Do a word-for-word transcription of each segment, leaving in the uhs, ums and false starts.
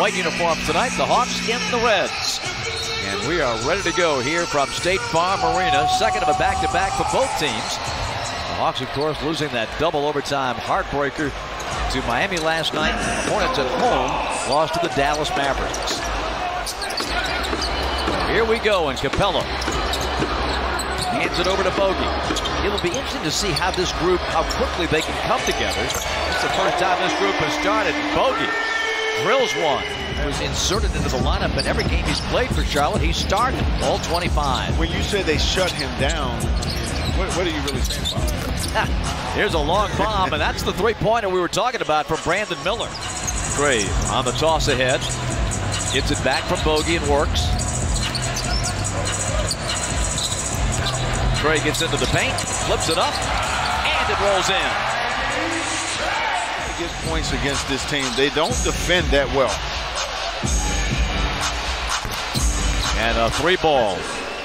white uniform tonight, the Hawks in the Reds. And we are ready to go here from State Farm Arena, second of a back-to-back for both teams. The Hawks, of course, losing that double overtime heartbreaker to Miami last night. Hornets at home lost to the Dallas Mavericks. Here we go, and Capella hands it over to Bogey. It'll be interesting to see how this group, how quickly they can come together. It's the first time this group has started. Bogey drills one. He was inserted into the lineup, but every game he's played for Charlotte, he started all twenty-five. When you say they shut him down, what, what are you really saying about? Here's a long bomb, and that's the three-pointer we were talking about from Brandon Miller. Gray on the toss ahead. Gets it back from Bogey and works. Tre gets into the paint, flips it up, and it rolls in. They get points against this team. They don't defend that well. And a three ball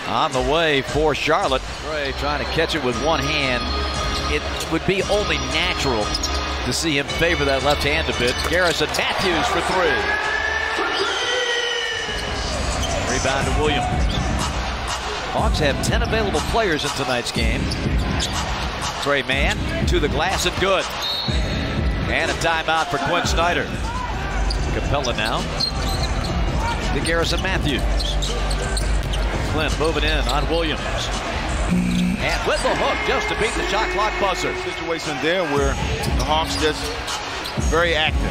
on the way for Charlotte. Tre trying to catch it with one hand. It would be only natural to see him favor that left hand a bit. Garrison Matthews for three. Rebound to Williams. Hawks have ten available players in tonight's game. Tre Mann to the glass and good. And a timeout for Quinn Snyder. Capella now to Garrison Matthews. Clint moving in on Williams. And with the hook just to beat the shot clock buzzer. Situation there where the Hawks just very active.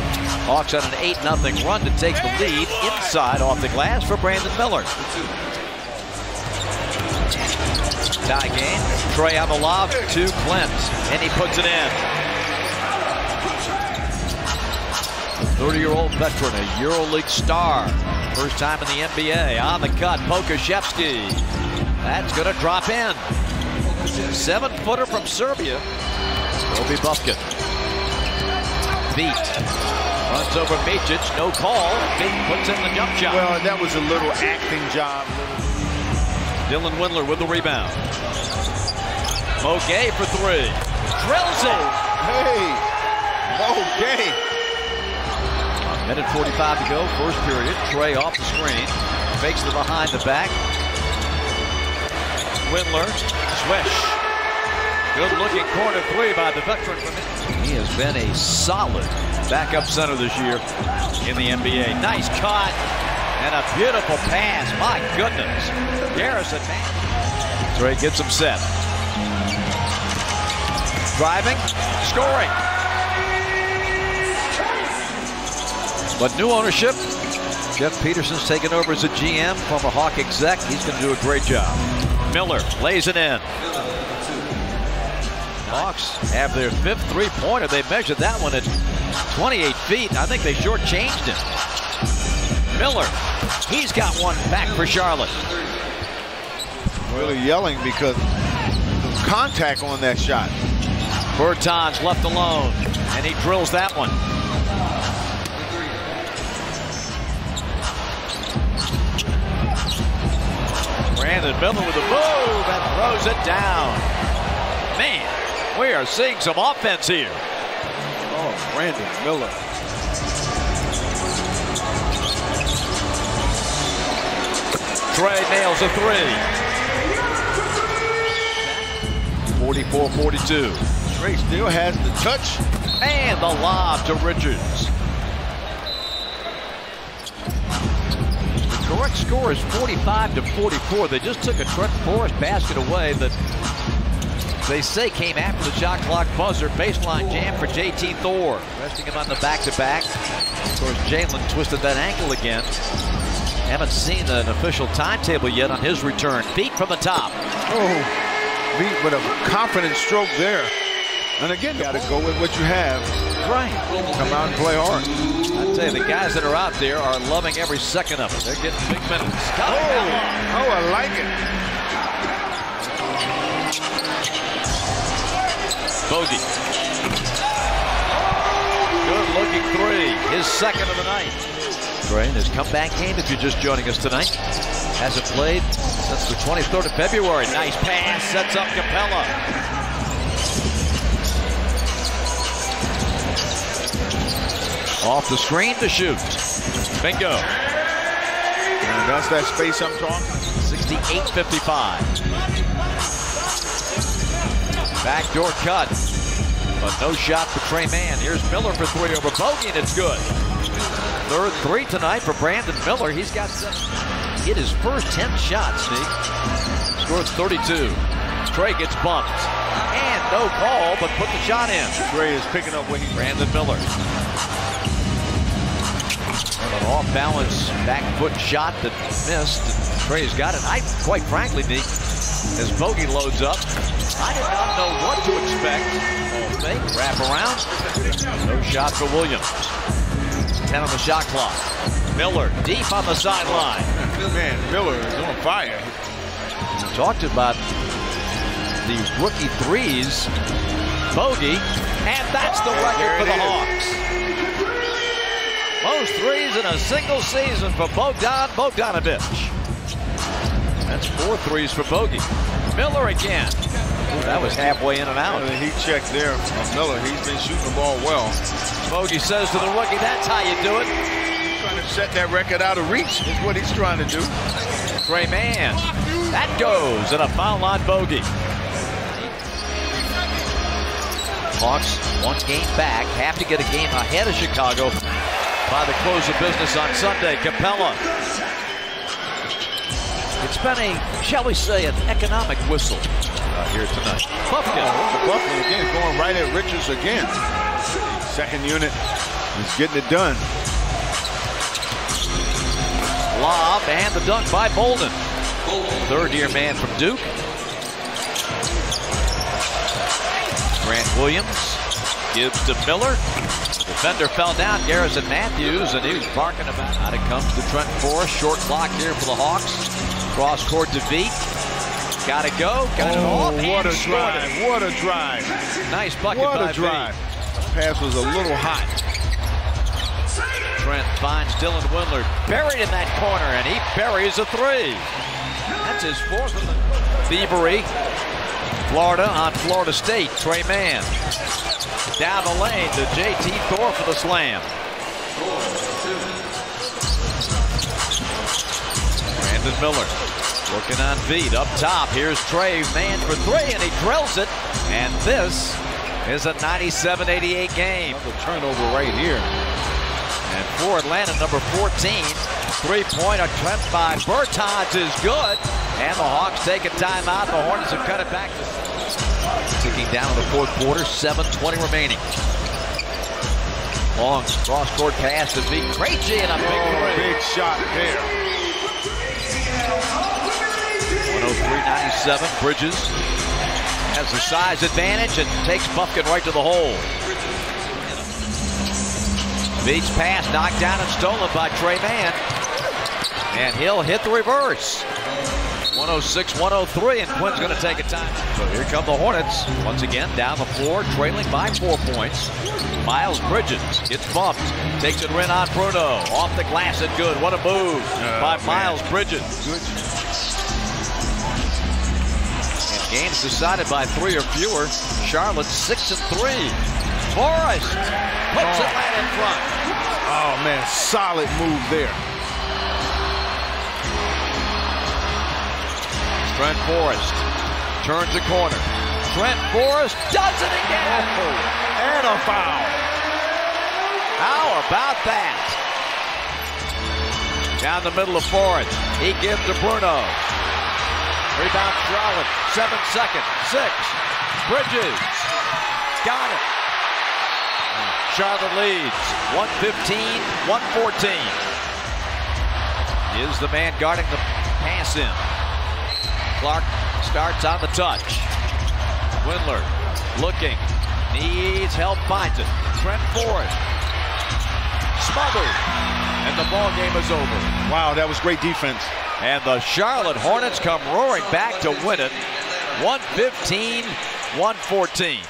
Hawks on an eight nothing run to take the lead inside off the glass for Brandon Miller. Tie game. Tre on the lob to Clint, and he puts it in. thirty-year-old veteran, a EuroLeague star. First time in the N B A. On the cut, Pokuševski. That's going to drop in. Seven-footer from Serbia. Obi Bufkin. Beat. Runs over Mijic, no call. Beat puts in the jump shot. Well, that was a little acting job. Dylan Windler with the rebound. Mo Gay for three. Drills it. Hey, Mo Gay. A minute forty-five to go, first period. Tre off the screen. Fakes the behind the back. Windler. Swish. Good-looking corner three by the veteran. He has been a solid backup center this year in the N B A. Nice cut. And a beautiful pass. My goodness. Garrison Matthews. Tre gets him set. Driving. Scoring. But new ownership. Jeff Peterson's taken over as a G M, former Hawk exec. He's going to do a great job. Miller lays it in. Hawks have their fifth three-pointer. They measured that one at twenty-eight feet. I think they shortchanged it. Miller. He's got one back for Charlotte. Really yelling because of contact on that shot. Bertans left alone, and he drills that one. Brandon Miller with a move and throws it down. Man, we are seeing some offense here. Oh, Brandon Miller. Tre nails a three. forty-four forty-two. Tre still has the touch and the lob to Richards. The correct score is forty-five to forty-four. They just took a Trent Forrest basket away that they say came after the shot clock buzzer. Baseline jam for J T. Thor. Resting him on the back-to-back. -back. Of course, Jalen twisted that ankle again. Haven't seen an official timetable yet on his return. Beat from the top. Oh, beat with a confident stroke there. And again, got to go with what you have. Right. Come out and play hard. I tell you, the guys that are out there are loving every second of it. They're getting big minutes. Oh, oh, I like it. Bogey. Good-looking three. His second of the night. Tre in his comeback game, if you're just joining us tonight. Hasn't played since the twenty-third of February. Nice pass, sets up Capella. Off the screen to shoot. Bingo. And that's that space I'm talking. sixty-eight fifty-five. Backdoor cut. But no shot for Tre Mann. Here's Miller for three over Bogey, and it's good. Third three tonight for Brandon Miller. He's got to get his first ten shots, Sneak. Scores thirty-two. Tre gets bumped. And no call, but put the shot in. Tre is picking up what he... Brandon Miller. An off-balance back foot shot that missed. Tre's got it. I, quite frankly, Nick, as Bogey loads up, I did not know what to expect. Fake wrap around. No shot for Williams. ten on the shot clock. Miller deep on the sideline. Man, Miller is on fire. We talked about the rookie threes. Bogey, and that's the record for the Hawks. Most threes in a single season for Bogdan Bogdanovic. That's four threes for Bogey. Miller again. Ooh, that was halfway in and out. He checked there on Miller. He's been shooting the ball well. Bogey says to the rookie, that's how you do it. He's trying to set that record out of reach is what he's trying to do. Tre Mann. That goes in a foul line Bogey. Hawks one game back. Have to get a game ahead of Chicago. By the close of business on Sunday, Capella. It's been a, shall we say, an economic whistle uh, here tonight. Bufkin. Oh, Bufkin again, going right at Richards again. Second unit is getting it done. Lob and the dunk by Bolden. Third-year man from Duke. Grant Williams gives to Miller. Defender fell down, Garrison Matthews, and he was barking about how it comes to Trent Forrest. Short clock here for the Hawks. Cross court to Veek. Got to go. Got it off. What a drive. What a drive. Nice bucket by Veek. The pass was a little hot. Trent finds Dylan Windler buried in that corner, and he buries a three. That's his fourth of the thievery. Florida on Florida State. Tre Mann down the lane to J T. Thor for the slam. Brandon Miller working on feet up top. Here's Tre Mann for three, and he drills it. And this is a ninety-seven eighty-eight game. Another turnover right here. And for Atlanta, number fourteen, three-point attempt by Bertans is good. And the Hawks take a timeout. The Hornets have cut it back. Ticking down in the fourth quarter, seven twenty remaining. Long cross-court pass to Veek. Krejci and a big oh, big shot there. one oh three ninety-seven. Bridges has the size advantage and takes Bufkin right to the hole. Veek's pass knocked down and stolen by Tre Mann. And he'll hit the reverse. one oh six one oh three, and Quinn's going to take a time. So here come the Hornets. Once again, down the floor, trailing by four points. Miles Bridges gets bumped. Takes it in on Bruno. Off the glass and good. What a move oh, by man. Miles Bridges. Good. And games decided by three or fewer. Charlotte six and three. Forrest puts oh. Atlanta in front. Oh, man, solid move there. Trent Forrest turns the corner. Trent Forrest does it again! And a foul! How about that? Down the middle of Forrest. He gives to Bruno. Rebound Charlotte. Seven seconds. Six. Bridges. Got it. Charlotte leads. one fifteen one fourteen. Is the man guarding the pass in. Clark starts on the touch. Windler looking. Needs help, finds it. Trent Forrest. Smothered. And the ball game is over. Wow, that was great defense. And the Charlotte Hornets come roaring back to win it. one fifteen one fourteen.